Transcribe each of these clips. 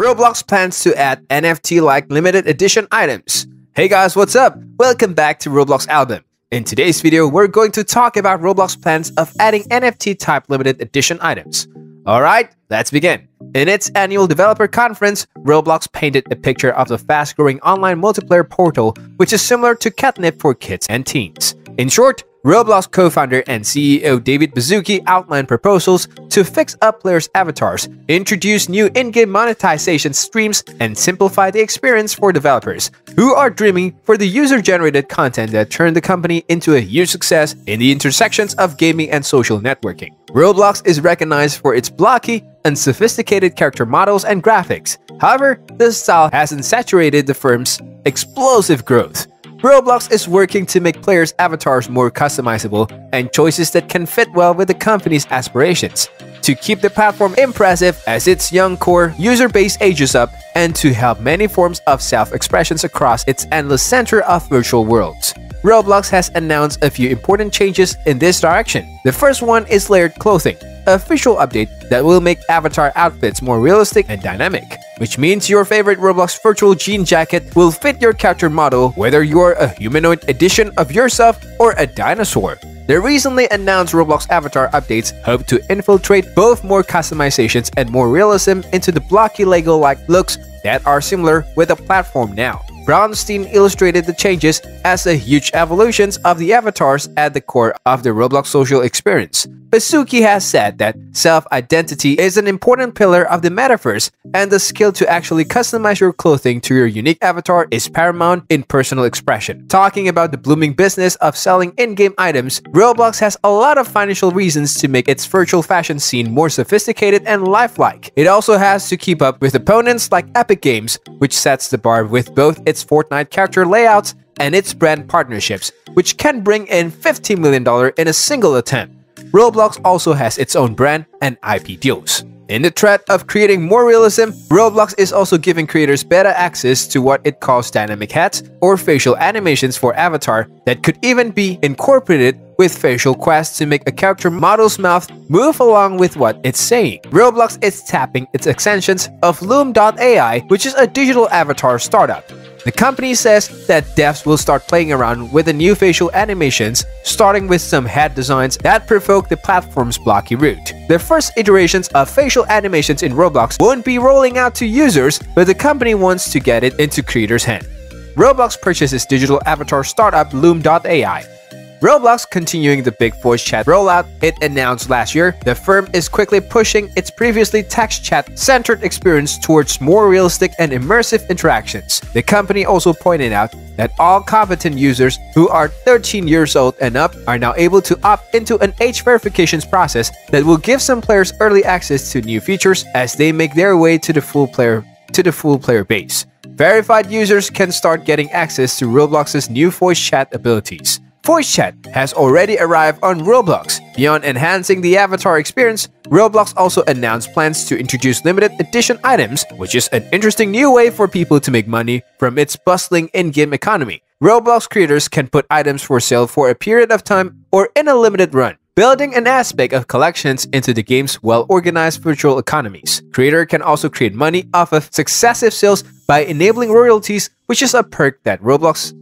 Roblox plans to add NFT-like limited edition items. Hey guys, what's up? Welcome back to Roblox Album. In today's video, we're going to talk about Roblox plans of adding NFT-type limited edition items. Alright, let's begin. In its annual developer conference, Roblox painted a picture of the fast-growing online multiplayer portal, which is similar to Catnip for kids and teens. In short, Roblox co-founder and CEO David Baszucki outlined proposals to fix up players' avatars, introduce new in-game monetization streams, and simplify the experience for developers, who are dreaming for the user-generated content that turned the company into a huge success in the intersections of gaming and social networking. Roblox is recognized for its blocky, unsophisticated character models and graphics. However, this style hasn't saturated the firm's explosive growth. Roblox is working to make players' avatars more customizable and choices that can fit well with the company's aspirations, to keep the platform impressive as its young core user base ages up and to help many forms of self-expressions across its endless center of virtual worlds. Roblox has announced a few important changes in this direction. The first one is layered clothing, a visual update that will make avatar outfits more realistic and dynamic, which means your favorite Roblox virtual jean jacket will fit your character model whether you're a humanoid edition of yourself or a dinosaur. The recently announced Roblox avatar updates hope to infiltrate both more customizations and more realism into the blocky Lego-like looks that are similar with the platform now. Bronstein illustrated the changes as a huge evolution of the avatars at the core of the Roblox social experience. Baszucki has said that self-identity is an important pillar of the metaverse, and the skill to actually customize your clothing to your unique avatar is paramount in personal expression. Talking about the blooming business of selling in-game items, Roblox has a lot of financial reasons to make its virtual fashion scene more sophisticated and lifelike. It also has to keep up with opponents like Epic Games, which sets the bar with both its Fortnite character layouts and its brand partnerships, which can bring in $15 million in a single attempt. Roblox also has its own brand and IP deals. In the threat of creating more realism, Roblox is also giving creators better access to what it calls dynamic hats or facial animations for avatar that could even be incorporated with facial quests to make a character model's mouth move along with what it's saying. Roblox is tapping its extensions of Loom.ai, which is a digital avatar startup. The company says that devs will start playing around with the new facial animations, starting with some head designs that provoke the platform's blocky root. The first iterations of facial animations in Roblox won't be rolling out to users, but the company wants to get it into creators' hands. Roblox purchases digital avatar startup Loom.ai. Roblox continuing the big voice chat rollout it announced last year, the firm is quickly pushing its previously text chat-centered experience towards more realistic and immersive interactions. The company also pointed out that all competent users who are 13 years old and up are now able to opt into an age verification process that will give some players early access to new features as they make their way to the full player base. Verified users can start getting access to Roblox's new voice chat abilities. Voice chat has already arrived on Roblox. Beyond enhancing the avatar experience, Roblox also announced plans to introduce limited edition items, which is an interesting new way for people to make money from its bustling in-game economy. Roblox creators can put items for sale for a period of time or in a limited run, building an aspect of collections into the game's well-organized virtual economies. Creator can also create money off of successive sales by enabling royalties, which is a perk that Roblox's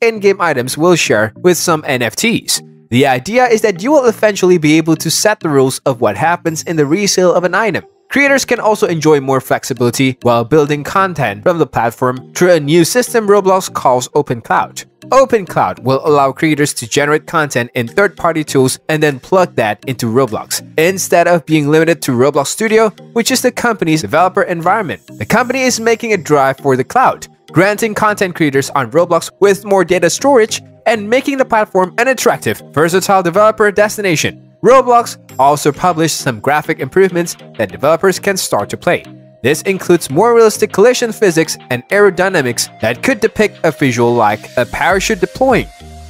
in-game items will share with some NFTs. The idea is that you will eventually be able to set the rules of what happens in the resale of an item. Creators can also enjoy more flexibility while building content from the platform through a new system Roblox calls Open Cloud. Open Cloud will allow creators to generate content in third-party tools and then plug that into Roblox, instead of being limited to Roblox Studio, which is the company's developer environment. The company is making a drive for the cloud, granting content creators on Roblox with more data storage and making the platform an attractive, versatile developer destination. Roblox also published some graphic improvements that developers can start to play. This includes more realistic collision physics and aerodynamics that could depict a visual like a parachute deploying.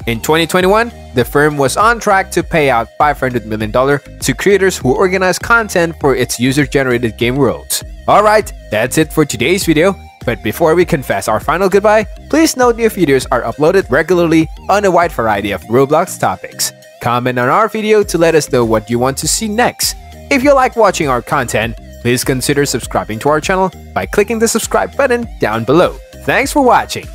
In 2021, the firm was on track to pay out $500 million to creators who organize content for its user-generated game worlds. Alright, that's it for today's video. But before we confess our final goodbye, please note new videos are uploaded regularly on a wide variety of Roblox topics. Comment on our video to let us know what you want to see next. If you like watching our content, Please consider subscribing to our channel by clicking the subscribe button down below. Thanks for watching!